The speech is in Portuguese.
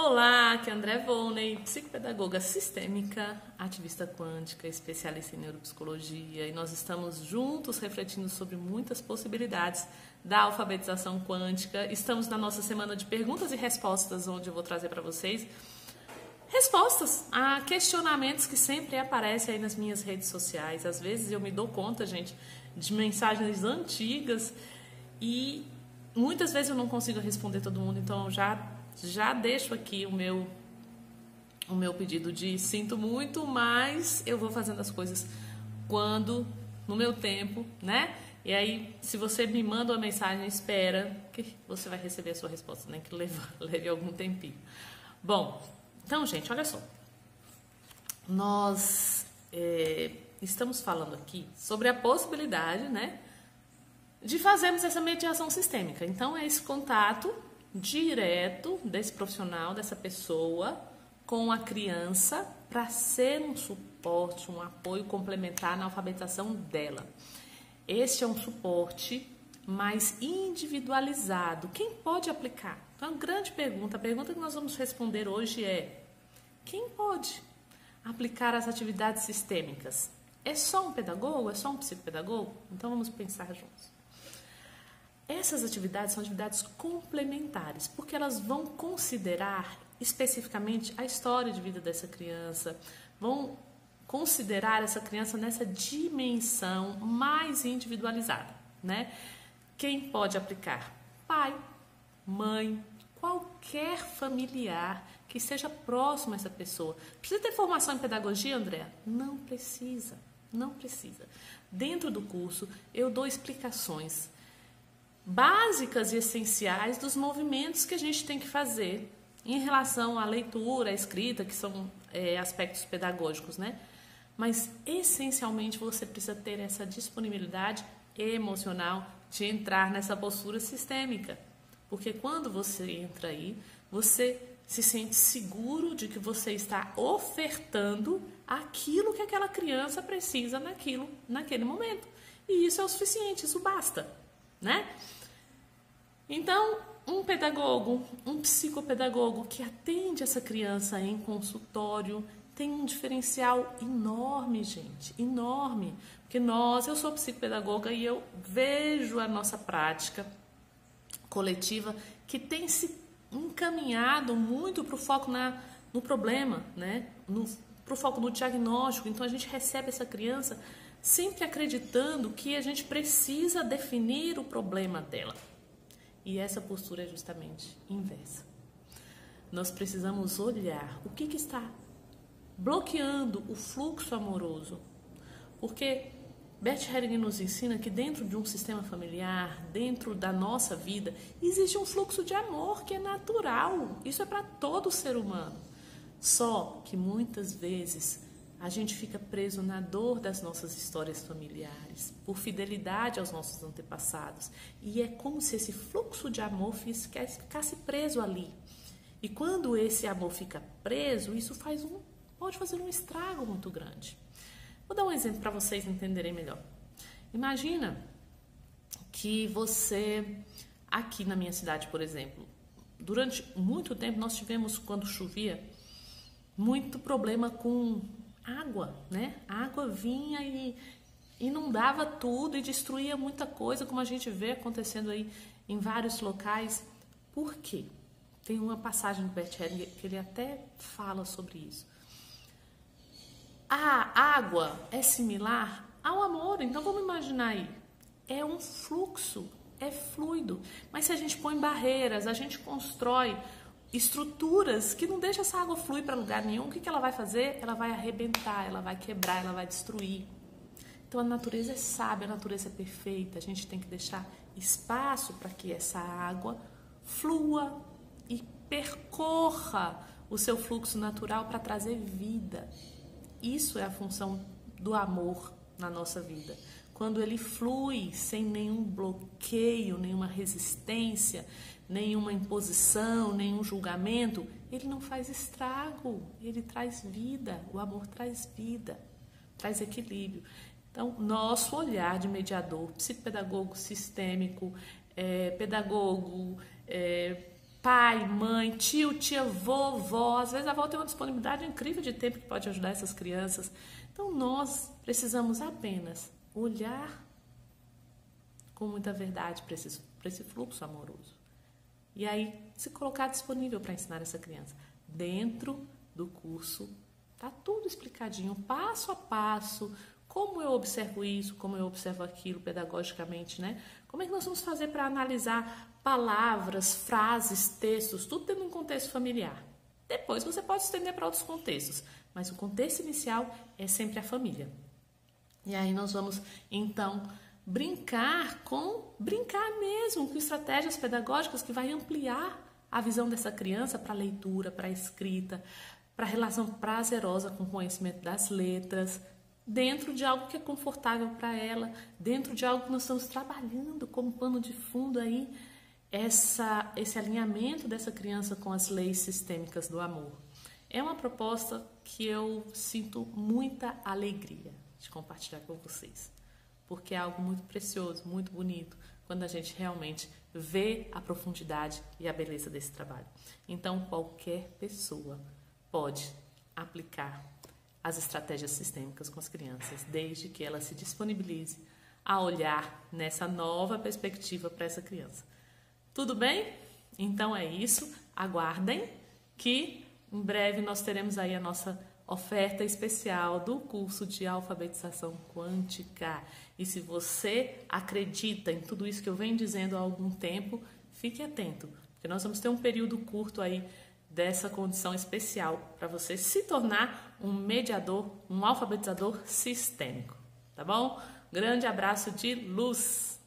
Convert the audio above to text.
Olá, aqui é Andréa Wolney, psicopedagoga sistêmica, ativista quântica, especialista em neuropsicologia, e nós estamos juntos refletindo sobre muitas possibilidades da alfabetização quântica. Estamos na nossa semana de perguntas e respostas, onde eu vou trazer para vocês respostas a questionamentos que sempre aparecem aí nas minhas redes sociais. Às vezes eu me dou conta, gente, de mensagens antigas e muitas vezes eu não consigo responder todo mundo, então eu já deixo aqui o meu pedido de sinto muito, mas eu vou fazendo as coisas quando, no meu tempo, né? E aí, se você me manda uma mensagem, espera que você vai receber a sua resposta, nem que leve algum tempinho. Bom, então, gente, olha só. Nós estamos falando aqui sobre a possibilidade, né, de fazermos essa mediação sistêmica. Então, é esse contato direto desse profissional, dessa pessoa, com a criança, para ser um suporte, um apoio complementar na alfabetização dela. Este é um suporte mais individualizado. Quem pode aplicar? Então, é uma grande pergunta. A pergunta que nós vamos responder hoje é: quem pode aplicar as atividades sistêmicas? É só um pedagogo? É só um psicopedagogo? Então vamos pensar juntos. Essas atividades são atividades complementares, porque elas vão considerar especificamente a história de vida dessa criança, vão considerar essa criança nessa dimensão mais individualizada, né? Quem pode aplicar? Pai, mãe, qualquer familiar que esteja próximo a essa pessoa. Precisa ter formação em pedagogia, Andréa? Não precisa, não precisa. Dentro do curso, eu dou explicações básicas e essenciais dos movimentos que a gente tem que fazer em relação à leitura, à escrita, que são aspectos pedagógicos, né? Mas, essencialmente, você precisa ter essa disponibilidade emocional de entrar nessa postura sistêmica. Porque quando você entra aí, você se sente seguro de que você está ofertando aquilo que aquela criança precisa naquele momento. E isso é o suficiente, isso basta, né? Então, um pedagogo, um psicopedagogo que atende essa criança em consultório tem um diferencial enorme, gente, enorme. Porque eu sou psicopedagoga e eu vejo a nossa prática coletiva que tem se encaminhado muito para o foco no problema, né? Para o foco no diagnóstico. Então, a gente recebe essa criança sempre acreditando que a gente precisa definir o problema dela. E essa postura é justamente inversa. Nós precisamos olhar o que está bloqueando o fluxo amoroso. Porque Bert Hellinger nos ensina que dentro de um sistema familiar, dentro da nossa vida, existe um fluxo de amor que é natural. Isso é para todo ser humano. Só que muitas vezes a gente fica preso na dor das nossas histórias familiares, por fidelidade aos nossos antepassados. E é como se esse fluxo de amor ficasse preso ali. E quando esse amor fica preso, isso pode fazer um estrago muito grande. Vou dar um exemplo para vocês entenderem melhor. Imagina que você, aqui na minha cidade, por exemplo, durante muito tempo nós tivemos, quando chovia, muito problema com água, né? A água vinha e inundava tudo e destruía muita coisa, como a gente vê acontecendo aí em vários locais. Por quê? Tem uma passagem do Bert Hellinger que ele até fala sobre isso. A água é similar ao amor, então vamos imaginar aí. É um fluxo, é fluido. Mas se a gente põe barreiras, a gente constrói estruturas que não deixam essa água fluir para lugar nenhum, o que ela vai fazer? Ela vai arrebentar, ela vai quebrar, ela vai destruir. Então a natureza é sábia, a natureza é perfeita. A gente tem que deixar espaço para que essa água flua e percorra o seu fluxo natural para trazer vida. Isso é a função do amor na nossa vida. Quando ele flui sem nenhum bloqueio, nenhuma resistência, nenhuma imposição, nenhum julgamento, ele não faz estrago, ele traz vida. O amor traz vida, traz equilíbrio. Então, nosso olhar de mediador, psicopedagogo sistêmico, pedagogo, pai, mãe, tio, tia, vovó. Às vezes a avó tem uma disponibilidade incrível de tempo que pode ajudar essas crianças. Então nós precisamos apenas olhar com muita verdade para esse fluxo amoroso. E aí se colocar disponível para ensinar essa criança. Dentro do curso está tudo explicadinho, passo a passo, como eu observo isso, como eu observo aquilo pedagogicamente, né? Como é que nós vamos fazer para analisar palavras, frases, textos, tudo dentro de um contexto familiar. Depois você pode estender para outros contextos, mas o contexto inicial é sempre a família. E aí nós vamos, então, brincar mesmo com estratégias pedagógicas que vai ampliar a visão dessa criança para a leitura, para a escrita, para a relação prazerosa com o conhecimento das letras, dentro de algo que é confortável para ela, dentro de algo que nós estamos trabalhando como pano de fundo aí, esse alinhamento dessa criança com as leis sistêmicas do amor. É uma proposta que eu sinto muita alegria de compartilhar com vocês, porque é algo muito precioso, muito bonito, quando a gente realmente vê a profundidade e a beleza desse trabalho. Então, qualquer pessoa pode aplicar as estratégias sistêmicas com as crianças, desde que ela se disponibilize a olhar nessa nova perspectiva para essa criança. Tudo bem? Então é isso. Aguardem que em breve nós teremos aí a nossa oferta especial do curso de alfabetização quântica. E se você acredita em tudo isso que eu venho dizendo há algum tempo, fique atento, porque nós vamos ter um período curto aí dessa condição especial para você se tornar um mediador, um alfabetizador sistêmico, tá bom? Grande abraço de luz!